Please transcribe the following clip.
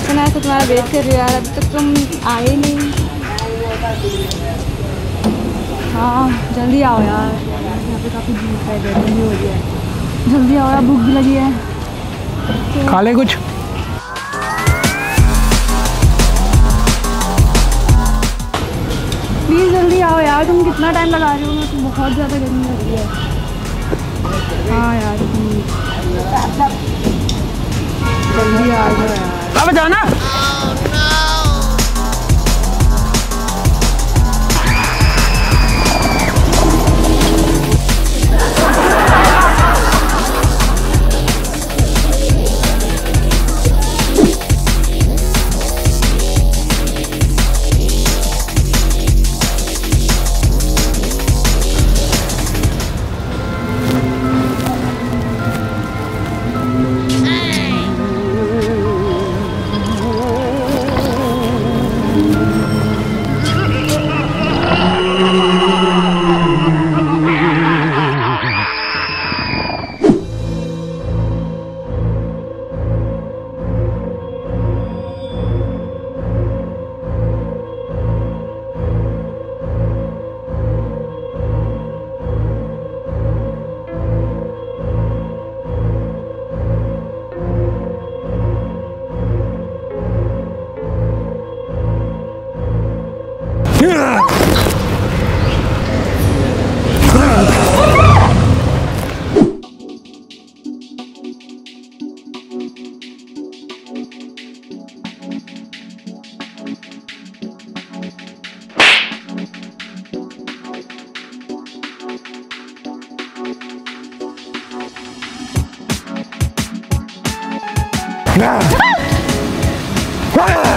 Half an hour से तुम्हारा wait कर रही हो यार, अभी तक तुम आए नहीं। हाँ जल्दी आओ यार, यहाँ पे काफ़ी भूख है, गर्मी हो रही है, जल्दी आओ यार, भूख भी लगी है। खा ले कुछ। प्लीज़ जल्दी आओ यार, तुम कितना टाइम लगा रहे हो, मैं तुम बहुत ज़्यादा गर्मी लग रही है। हाँ यार जल्दी आ जाओ यार। अब जाना Nah.